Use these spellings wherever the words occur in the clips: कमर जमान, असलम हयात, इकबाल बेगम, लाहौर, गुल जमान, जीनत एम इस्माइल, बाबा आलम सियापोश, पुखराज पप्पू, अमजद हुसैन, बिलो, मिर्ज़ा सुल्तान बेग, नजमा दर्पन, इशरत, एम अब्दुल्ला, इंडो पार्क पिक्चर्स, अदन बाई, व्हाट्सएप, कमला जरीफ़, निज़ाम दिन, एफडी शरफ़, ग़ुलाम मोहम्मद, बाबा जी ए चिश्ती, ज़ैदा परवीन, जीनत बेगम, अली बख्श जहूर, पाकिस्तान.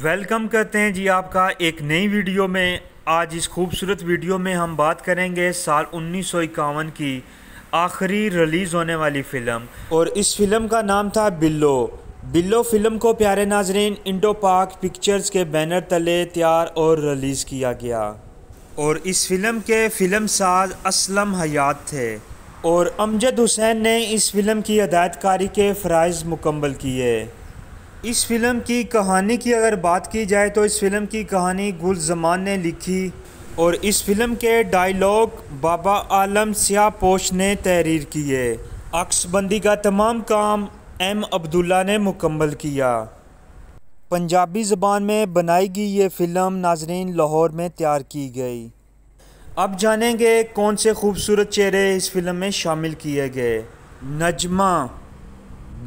Welcome करते हैं जी आपका एक नई वीडियो में। आज इस खूबसूरत वीडियो में हम बात करेंगे साल 1951 की आखिरी रिलीज़ होने वाली फ़िल्म, और इस फिल्म का नाम था बिलो। बिलो फ़िल्म को प्यारे नाजरीन इंडो पार्क पिक्चर्स के बैनर तले तैयार और रिलीज़ किया गया, और इस फिल्म के फिल्म साज असलम हयात थे और अमजद हुसैन ने इस फिल्म की हिदायतकारी के फ़राइज़ मुकम्मल किए। इस फिल्म की कहानी की अगर बात की जाए तो इस फिल्म की कहानी गुल जमान ने लिखी और इस फिल्म के डायलॉग बाबा आलम सियापोश ने तहरीर किए। अक्सबंदी का तमाम काम एम अब्दुल्ला ने मुकम्मल किया। पंजाबी ज़बान में बनाई गई ये फ़िल्म नाजरीन लाहौर में तैयार की गई। अब जानेंगे कौन से खूबसूरत चेहरे इस फिल्म में शामिल किए गए। नजमा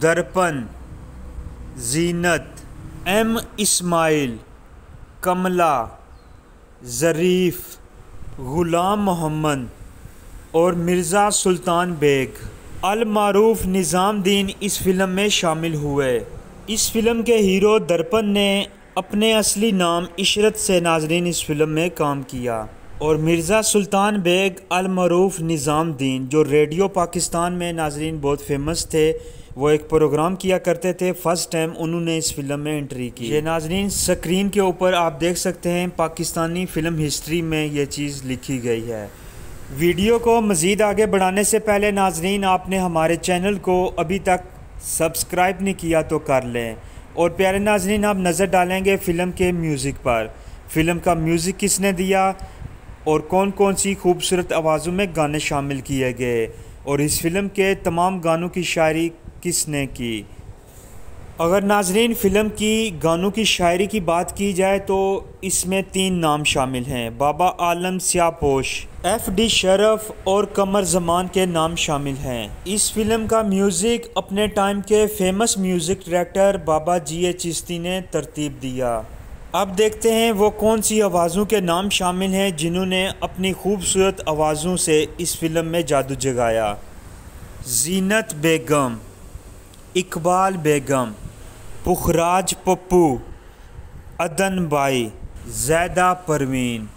दर्पन, जीनत एम इस्माइल, कमला जरीफ़, ग़ुलाम मोहम्मद और मिर्ज़ा सुल्तान बेग अलमारूफ निज़ाम दिन इस फ़िल्म में शामिल हुए। इस फ़िल्म के हीरो दर्पण ने अपने असली नाम इशरत से नाजरीन इस फ़िल्म में काम किया, और मिर्ज़ा सुल्तान बेग अलमारूफ निज़ाम दिन जो रेडियो पाकिस्तान में नाजरीन बहुत फेमस थे, वो एक प्रोग्राम किया करते थे। फ़र्स्ट टाइम उन्होंने इस फिल्म में एंट्री की। ये नाजरीन स्क्रीन के ऊपर आप देख सकते हैं, पाकिस्तानी फ़िल्म हिस्ट्री में ये चीज़ लिखी गई है। वीडियो को मज़ीद आगे बढ़ाने से पहले नाजरीन आपने हमारे चैनल को अभी तक सब्सक्राइब नहीं किया तो कर लें। और प्यारे नाजरीन आप नज़र डालेंगे फ़िल्म के म्यूज़िक पर। फ़िल्म का म्यूज़िक किसने दिया और कौन कौन सी खूबसूरत आवाज़ों में गाने शामिल किए गए, और इस फिल्म के तमाम गानों की शायरी किसने की। अगर नाजरीन फ़िल्म की गानों की शायरी की बात की जाए तो इसमें 3 नाम शामिल हैं। बाबा आलम सियापोश, एफडी शरफ़ और कमर जमान के नाम शामिल हैं। इस फिल्म का म्यूज़िक अपने टाइम के famous music director बाबा जी ए चिश्ती ने तरतीब दिया। अब देखते हैं वो कौन सी आवाज़ों के नाम शामिल हैं जिन्होंने अपनी खूबसूरत आवाज़ों से इस फिल्म में जादू जगाया। जीनत बेगम, इकबाल बेगम, पुखराज पप्पू, अदन बाई, ज़ैदा परवीन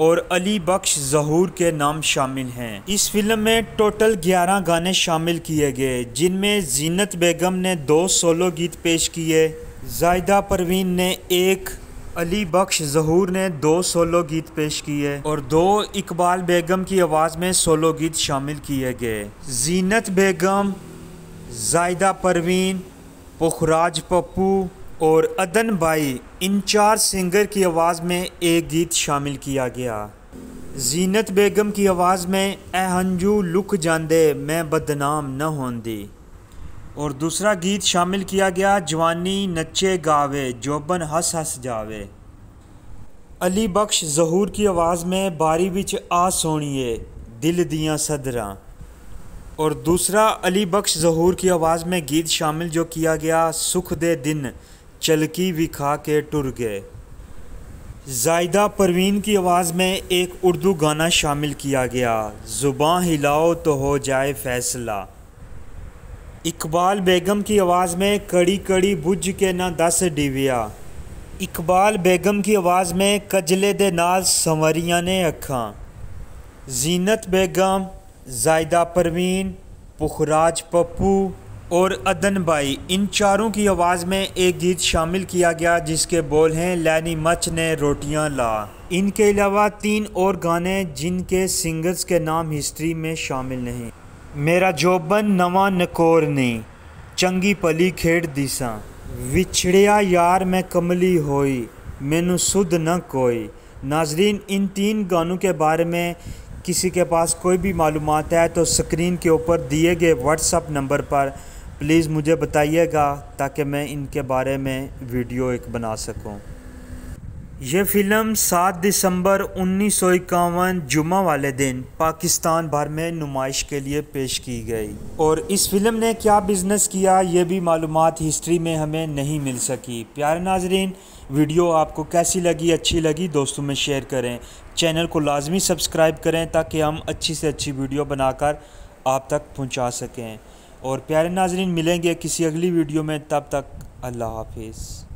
और अली बख्श जहूर के नाम शामिल हैं। इस फिल्म में टोटल 11 गाने शामिल किए गए, जिनमें जीनत बेगम ने 2 सोलो गीत पेश किए, ज़ैदा परवीन ने 1, अली बख्श जहूर ने 2 सोलो गीत पेश किए और 2 इकबाल बेगम की आवाज़ में सोलो गीत शामिल किए गए। जीनत बेगम, ज़ैदा परवीन, पुखराज पप्पू और अदन बाई, इन 4 सिंगर की आवाज़ में एक गीत शामिल किया गया। जीनत बेगम की आवाज़ में ए हंजू लुक जांदे मैं बदनाम न होंदी, और दूसरा गीत शामिल किया गया जवानी नचे गावे जोबन हंस हंस जावे। अली बख्श जहूर की आवाज़ में बारी विच आ सोनिए दिल दियाँ सदरां, और दूसरा अली बख्श जहूर की आवाज़ में गीत शामिल जो किया गया सुख दे दिन चलकी भी खा के टुर गए। ज़ैदा परवीन की आवाज़ में एक उर्दू गाना शामिल किया गया, ज़ुबां हिलाओ तो हो जाए फैसला। इकबाल बेगम की आवाज़ में कड़ी कड़ी बुझ के ना दस डिविया। इकबाल बेगम की आवाज़ में कजले दे नाल संवरिया ने अखां। जीनत बेगम, ज़ैदा परवीन, पुखराज पप्पू और अदन बाई, इन 4 की आवाज़ में एक गीत शामिल किया गया जिसके बोल हैं लैनी मच ने रोटियां ला। इनके अलावा 3 और गाने जिनके सिंगर्स के नाम हिस्ट्री में शामिल नहीं। मेरा जोबन नवा नकोर ने चंगी पली खेड़ दीसा, विछड़िया यार मैं कमली होई मैनू सुध न कोई। नाजरीन इन 3 गानों के बारे में किसी के पास कोई भी मालूमात है तो स्क्रीन के ऊपर दिए गए व्हाट्सएप नंबर पर प्लीज़ मुझे बताइएगा ताकि मैं इनके बारे में वीडियो एक बना सकूं। यह फ़िल्म 7 दिसंबर 1951 जुमा वाले दिन पाकिस्तान भर में नुमाइश के लिए पेश की गई, और इस फिल्म ने क्या बिज़नेस किया ये भी मालूमात हिस्ट्री में हमें नहीं मिल सकी। प्यारे नाजरीन वीडियो आपको कैसी लगी, अच्छी लगी दोस्तों में शेयर करें, चैनल को लाजमी सब्सक्राइब करें ताकि हम अच्छी से अच्छी वीडियो बनाकर आप तक पहुंचा सकें। और प्यारे नाजरीन मिलेंगे किसी अगली वीडियो में, तब तक अल्लाह हाफिज़।